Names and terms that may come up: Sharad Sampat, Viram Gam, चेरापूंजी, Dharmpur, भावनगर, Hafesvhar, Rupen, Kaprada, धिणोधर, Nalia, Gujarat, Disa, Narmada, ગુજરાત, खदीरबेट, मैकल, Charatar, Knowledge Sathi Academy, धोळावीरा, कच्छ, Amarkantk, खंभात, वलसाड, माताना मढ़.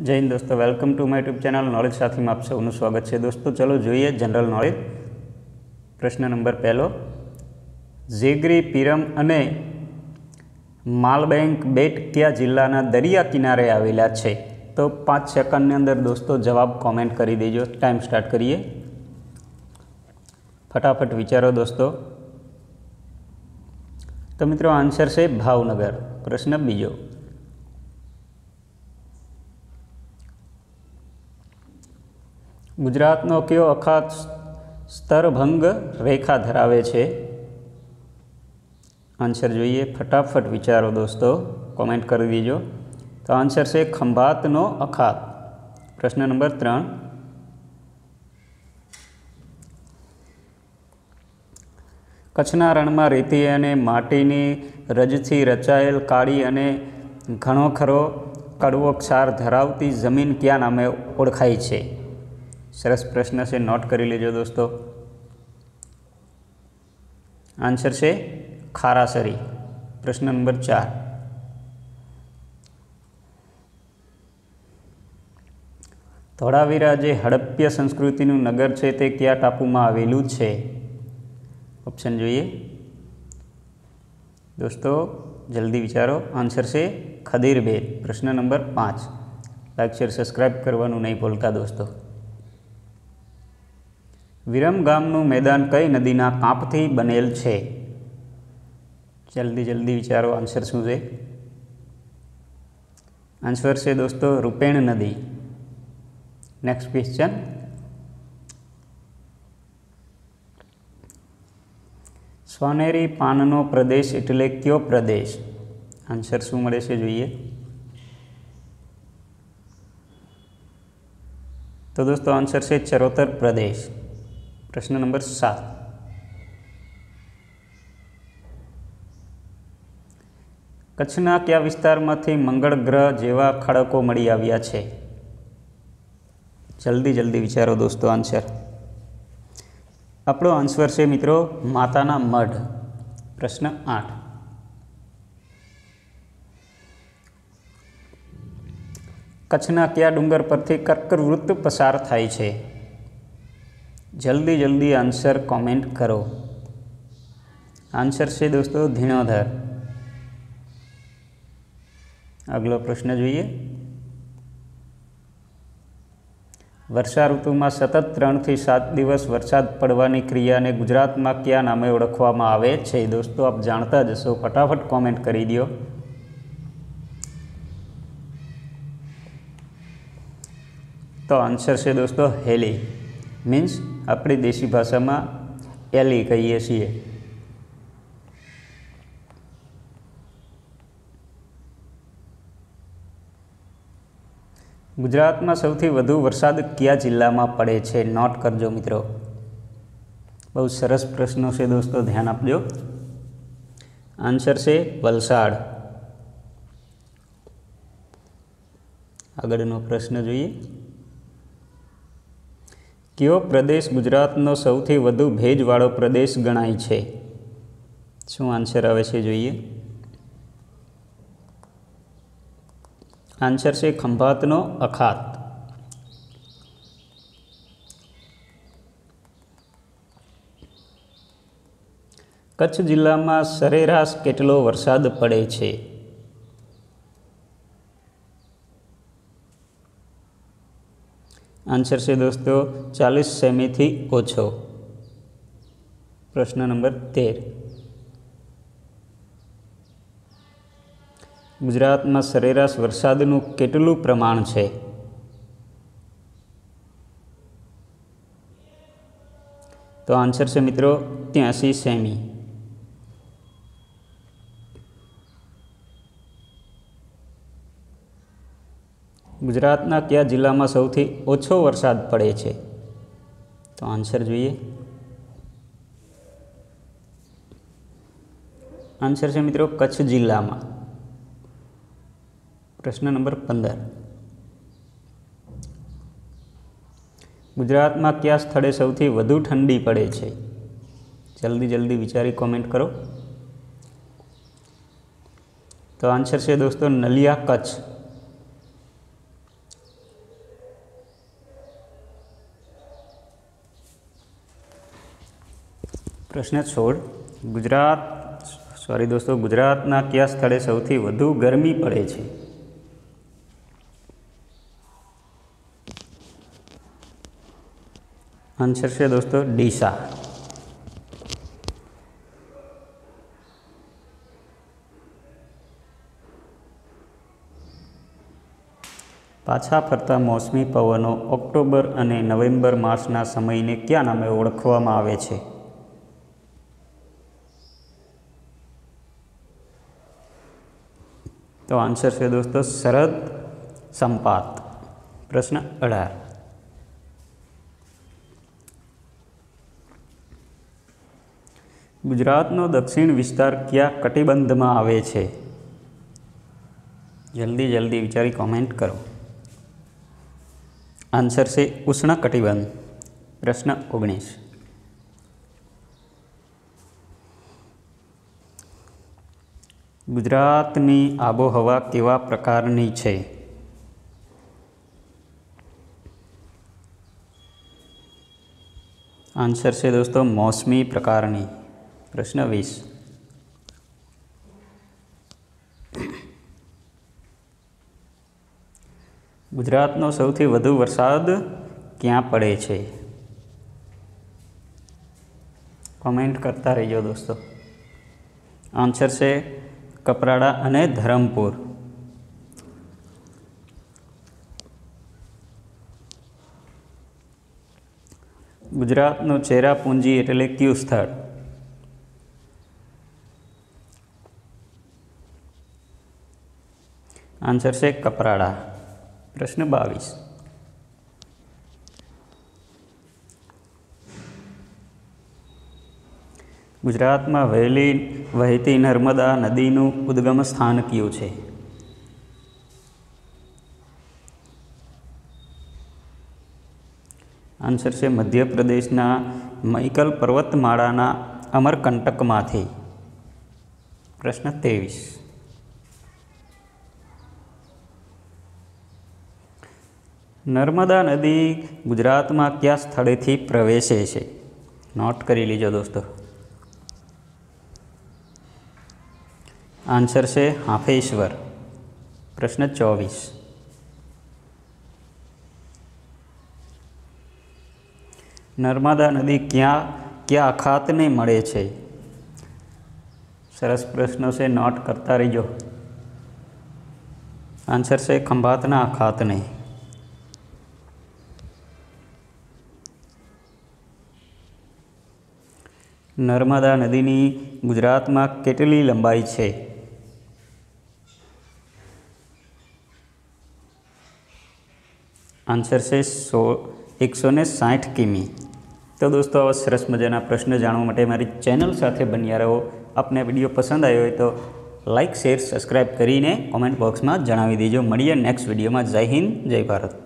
जय हिंद दोस्तों, welcome to my YouTube channel knowledge Sathi में आप सबनु स्वागत है। दोस्तों चलो जोईए जनरल नॉलेज। प्रश्न नंबर पहलो, जेगरी पीरम अने मालबेंक बेट क्या जिल्लाना दरिया किनारे आवेला छे? तो 5 सेकंड अंदर दोस्तों जवाब कॉमेंट कर दीजिए। टाइम स्टार्ट करिए, फटाफट विचारो दोस्तों। तो मित्रों आंसर से भावनगर। प्रश्न बीजो, गुजरातनो क्यों अखात स्तरभंग रेखा धरावे छे? आंसर जोईए, फटाफट विचारो दोस्तों, कॉमेंट कर दीजो। तो आंसर से खंभातनो अखात। प्रश्न नंबर 3, कच्छना रणमां रेती अने माटीनी रजथी रचायेल काळी अने घणो खरो कड़वो क्षार धरावती जमीन क्या नामे ओळखाय छे? सरस प्रश्न से नोट कर लीजो दोस्तों। आंसर से खारासरी। प्रश्न नंबर 4, धोळावीरा जे हड़प्य संस्कृति नगर है तो क्या टापू में आवेलू है? ऑप्शन जोईए दोस्तों, जल्दी विचारो। आंसर से खदीरबेट। प्रश्न नंबर 5, लाइक शेर सब्सक्राइब करवानू नहीं भूलता दोस्तों। विरम गामनु मैदान कई नदीना कांपथी बनेल छे? जल्दी जल्दी विचारो, आंसर शुं छे? आंसर छे दोस्तों रूपेण नदी। नेक्स्ट क्वेश्चन, सोनेरी पाननो प्रदेश एटले क्यो प्रदेश? आंसर शुं मळे छे जोईए। तो दोस्तों आंसर छे चरोतर प्रदेश। प्रश्न नंबर 7, कच्छना क्या विस्तार में मंगल ग्रह जेवा खड़को मड़ी आव्या छे? जल्दी जल्दी विचारो दोस्तों। आंसर आपणो आंसर से मित्रों माताना मढ़। प्रश्न 8, कच्छना क्या डूंगर परथी कर्कवृत्त वृत्त पसार थाय छे? जल्दी जल्दी आंसर कमेंट करो। आंसर से दोस्तों धिणोधर। अगला प्रश्न जोईए, वर्षा ऋतु में सतत 3 થી 7 दिवस वरसाद पड़वानी क्रिया ने गुजरात में क्या नामे ओळखवामां आवे छे? दोस्तों आप जानता जशो, फटाफट कॉमेंट करी दियो। तो आंसर से दोस्तों हेली, मीन्स अपनी देशी भाषा में एली कही छे। गुजरात में सौथी वधु वरसाद क्या जिल्ला में पड़े छे? नोट करजो मित्रों, बहुत सरस प्रश्नों से दोस्तों, ध्यान आपजो। आंसर से वलसाड। आगळनो प्रश्न जोईए, क्यों प्रदेश गुजरातनो सौथी वधु भेजवाड़ो प्रदेश गणाय छे? शुं आंसर आवे छे जोईए? आंसर से खंभातनो अखात। कच्छ जिल्ला में सरेराश केटलो वरसाद पड़े छे? आंसर से दोस्तों 40 सेमी थी ओछो। प्रश्न नंबर 13, गुजरात में सरेराश वरसादनु केटलू प्रमाण छे? तो आंसर से मित्रों 83 सेमी। गुजरातना क्या जिला में सौथी ओछो वरसाद पड़े छे? तो आंसर जोईए। आंसर से मित्रों कच्छ जिला में। प्रश्न नंबर 15, गुजरात में क्या स्थले सौथी वधु ठंडी पड़े छे? जल्दी जल्दी विचारी कॉमेंट करो। तो आंसर से दोस्तों नलिया कच्छ। પ્રશ્ન 16 ગુજરાતના કયા સ્થળે સૌથી વધુ ગરમી પડે છે? आंसर से दोस्तों डीसा। पाछा फरता मौसमी पवनों ऑक्टोबर अने नवेम्बर मासना समयने क्या नामे ओळखवामां आवे छे? तो आंसर से दोस्तों शरद संपात। प्रश्न 18 गुजरातनो दक्षिण विस्तार क्या कटिबंध में आवे छे? जल्दी जल्दी विचारी कॉमेंट करो। आंसर से उष्ण कटिबंध। प्रश्न 19 गुजरातनी आबोहवा केवा प्रकारनी छे? आंसर से दोस्तों मौसमी प्रकारनी। प्रश्न 20 गुजरातनो सौथी वधु वरसाद क्यां पड़े छे? कमेंट करता रहो दोस्तों। आंसर से कपराड़ा अने धरमपुर। गुजरातनो चेरापूंजी एटले क्यू स्थळ? आंसर से कपराड़ा। प्रश्न 22 गुजरात में वहती नर्मदा नदीनु उद्गम स्थान क्यू छे? आंसर से मध्य प्रदेशना मैकल पर्वतमाळाना अमरकंटक मांथी। प्रश्न 23 नर्मदा नदी गुजरात में क्या स्थले थी प्रवेशे छे? नोट करी लीजो दोस्तों। आंसर से हाफेश्वर। प्रश्न 24 नर्मदा नदी क्या क्या अखात ने मळे छे? सरस प्रश्नों से नोट करता रहो। आंसर से खंभातना अखात ने। नर्मदा नदी नी गुजरात में केटली लंबाई छे? आंसर से 160 किमी। तो दोस्तों आवा सरस मजाना प्रश्न जाणवा माटे मारी चेनल साथे बन्या रहो। आपने विडियो पसंद आयो होय तो लाइक शेर सब्सक्राइब करीने कॉमेंट बॉक्स में जणावी देजो। मळीए नेक्स्ट विडियो में। जय हिंद जय भारत।